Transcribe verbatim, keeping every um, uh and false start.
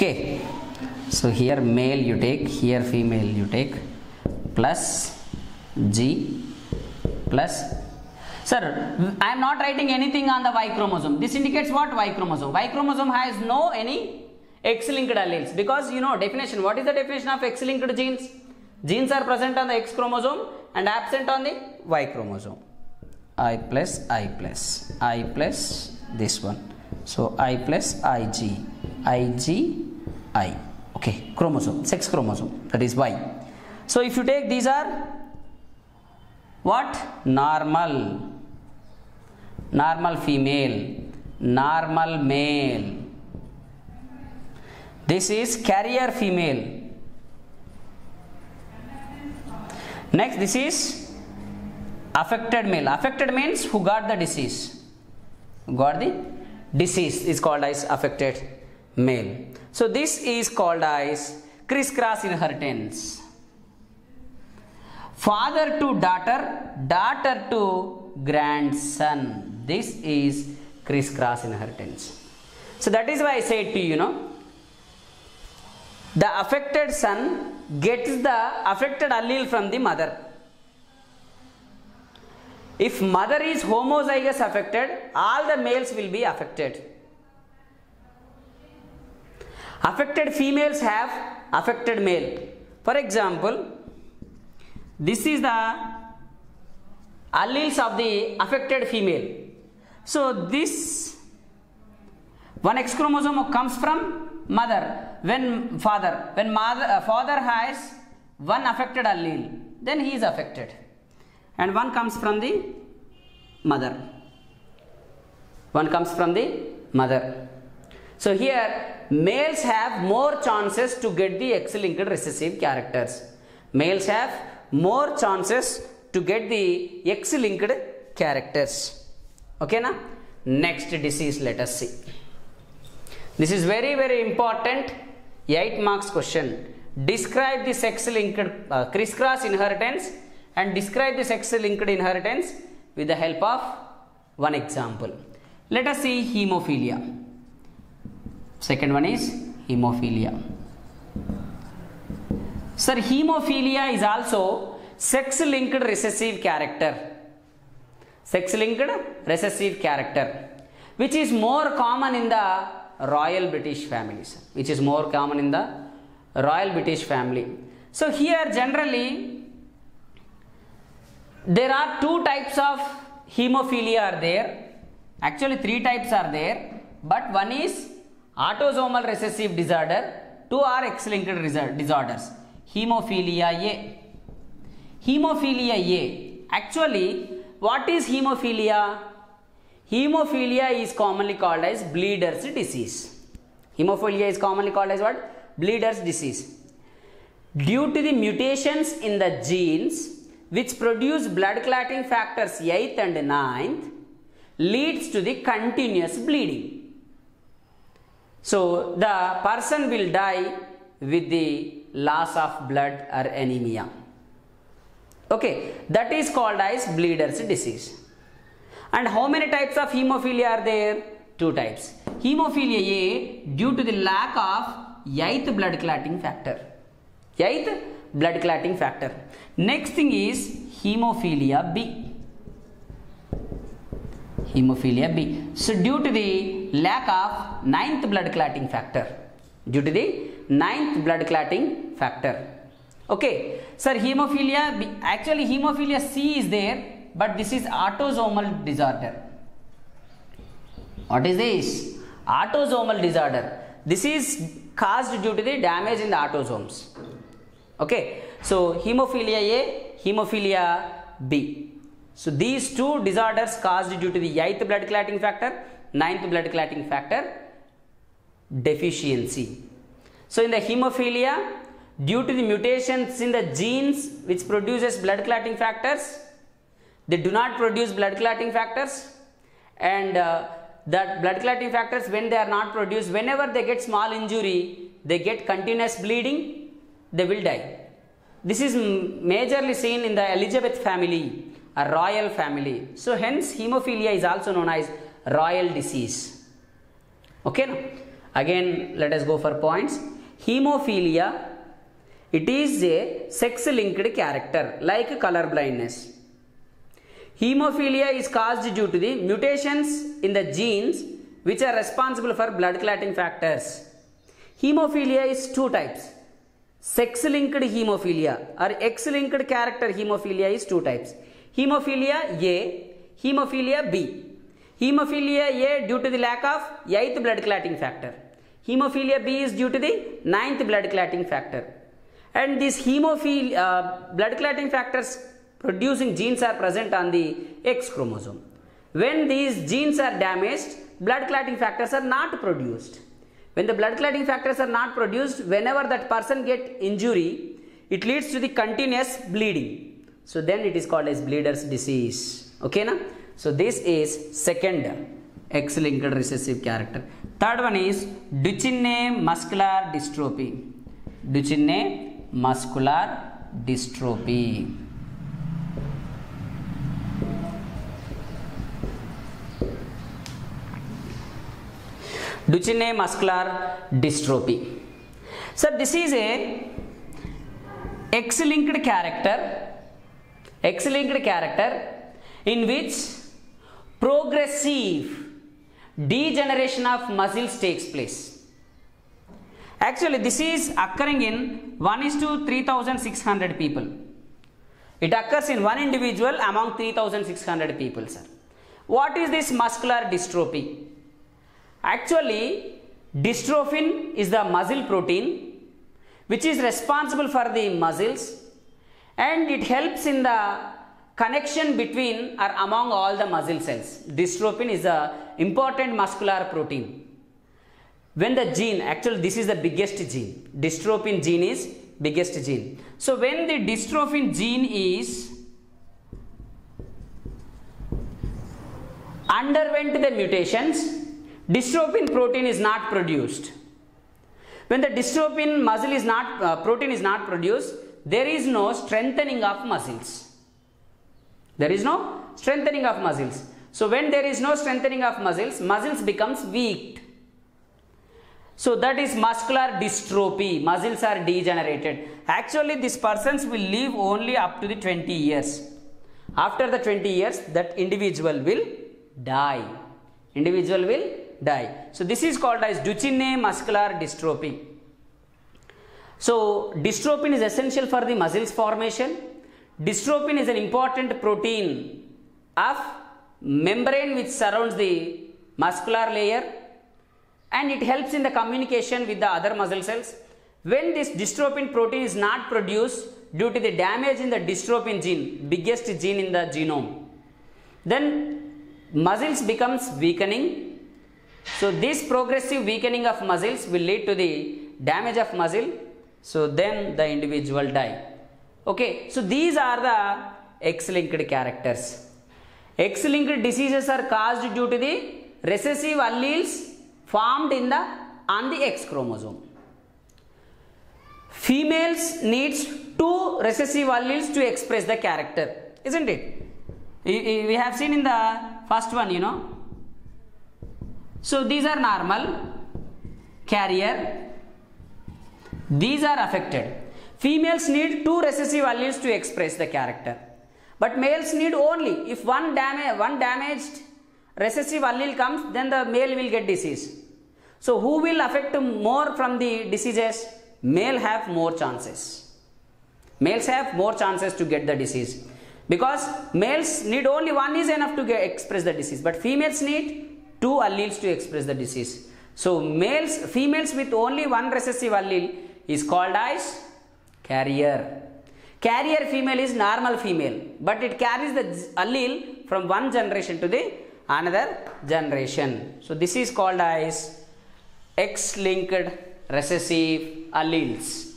Okay, so here male you take, here female you take, plus G plus. Sir, I am not writing anything on the Y chromosome. This indicates what? Y chromosome. Y chromosome has no any X-linked alleles, because you know definition. What is the definition of X-linked genes? Genes are present on the X chromosome and absent on the Y chromosome. I plus I plus I plus this one. So I plus IG IG I. Okay, chromosome, sex chromosome, that is Y. So if you take, these are what? Normal. Normal female, normal male. This is carrier female. Next, this is affected male. Affected means who got the disease. Who got the disease is called as affected male. So this is called as crisscross inheritance. Father to daughter, daughter to grandson. This is crisscross inheritance. So that is why I said to you, you know, the affected son gets the affected allele from the mother. If mother is homozygous affected, all the males will be affected. Affected females have affected male. For example, this is the alleles of the affected female. So this one X chromosome comes from mother. When father, when mother, uh, father has one affected allele, then he is affected, and one comes from the mother. One comes from the mother. So here males have more chances to get the X-linked recessive characters. Males have more chances to get the X-linked characters. Okay, na? Next disease, let us see. This is very very important eight marks question. Describe the sex-linked uh, crisscross inheritance and describe the sex-linked inheritance with the help of one example. Let us see haemophilia. Second one is haemophilia. Sir, haemophilia is also sex-linked recessive character. Sex-linked recessive character, which is more common in the Royal British families, which is more common in the Royal British family. So here generally there are two types of haemophilia are there, actually three types are there, but one is autosomal recessive disorder, two are X-linked disorders. Haemophilia A. Haemophilia A, actually what is haemophilia? Haemophilia is commonly called as bleeder's disease. Haemophilia is commonly called as what? Bleeder's disease. Due to the mutations in the genes which produce blood clotting factors eighth and ninth, leads to the continuous bleeding. So the person will die with the loss of blood or anemia. Okay, that is called as bleeder's disease. And how many types of haemophilia are there? Two types. Haemophilia A, due to the lack of eighth blood clotting factor. eighth blood clotting factor. Next thing is haemophilia B. Haemophilia B. So due to the lack of ninth blood clotting factor. Due to the ninth blood clotting factor. Okay, sir, haemophilia B, actually haemophilia C is there, but this is autosomal disorder. What is this? Autosomal disorder. This is caused due to the damage in the autosomes. Okay, so haemophilia A, haemophilia B. So these two disorders caused due to the eighth blood clotting factor, ninth blood clotting factor deficiency. So in the haemophilia, due to the mutations in the genes which produces blood clotting factors, they do not produce blood clotting factors, and uh, that blood clotting factors, when they are not produced, whenever they get small injury, they get continuous bleeding, they will die. This is majorly seen in the Elizabeth family, a royal family. So hence haemophilia is also known as royal disease. Okay, no? Again, let us go for points. Haemophilia, it is a sex-linked character like color blindness. Haemophilia is caused due to the mutations in the genes which are responsible for blood clotting factors. Haemophilia is two types. Sex-linked haemophilia or X-linked character haemophilia is two types. Haemophilia A, Haemophilia B. Haemophilia A due to the lack of eighth blood clotting factor. Haemophilia B is due to the ninth blood clotting factor. And these haemophilia uh, blood clotting factors producing genes are present on the X chromosome. When these genes are damaged, blood clotting factors are not produced. When the blood clotting factors are not produced, whenever that person gets injury, it leads to the continuous bleeding. So then it is called as bleeder's disease. Okay, na? So this is second X-linked recessive character. Third one is Duchenne muscular dystrophy. Duchenne muscular dystrophy. Duchenne muscular dystrophy. So this is a X-linked character. X-linked character in which progressive degeneration of muscles takes place. Actually, this is occurring in one is to three thousand six hundred people. It occurs in one individual among three thousand six hundred people, sir. What is this muscular dystrophy? Actually, dystrophin is the muscle protein which is responsible for the muscles, and it helps in the connection between or among all the muscle cells. Dystrophin is an important muscular protein. When the gene, actually this is the biggest gene. Dystrophin gene is biggest gene. So when the dystrophin gene is underwent the mutations, dystrophin protein is not produced. When the dystrophin muscle is not uh, protein is not produced, there is no strengthening of muscles. There is no strengthening of muscles. So when there is no strengthening of muscles, muscles becomes weak. So that is muscular dystrophy. Muscles are degenerated. Actually, these persons will live only up to the twenty years. After the twenty years, that individual will die. Individual will die. So this is called as Duchenne muscular dystrophy. So dystrophin is essential for the muscles formation. Dystrophin is an important protein of membrane which surrounds the muscular layer, and it helps in the communication with the other muscle cells. When this dystrophin protein is not produced due to the damage in the dystrophin gene, biggest gene in the genome, then muscles becomes weakening. So this progressive weakening of muscles will lead to the damage of muscle. So then the individual die. Okay, so these are the X-linked characters. X-linked diseases are caused due to the recessive alleles formed in the on the X chromosome. Females needs two recessive alleles to express the character, isn't it? We have seen in the first one, you know. So these are normal carrier. These are affected. Females need two recessive alleles to express the character, but males need only if one damage one damaged recessive allele comes, then the male will get disease. So who will affect more from the diseases? Male have more chances. Males have more chances to get the disease, because males need only one is enough to get, express the disease, but females need two alleles to express the disease. So males, females with only one recessive allele is called as carrier. Carrier female is normal female, but it carries the allele from one generation to the another generation. So this is called as X-linked recessive alleles.